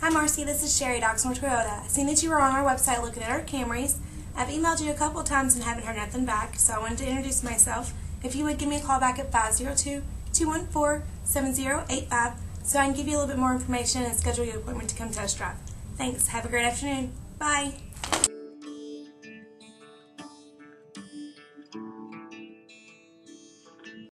Hi Marcy, this is Sherry at Oxmoor Toyota. I've seen that you were on our website looking at our Camrys. I've emailed you a couple times and haven't heard nothing back, so I wanted to introduce myself. If you would give me a call back at 502-214-7085 so I can give you a little bit more information and schedule your appointment to come test drive. Thanks. Have a great afternoon. Bye.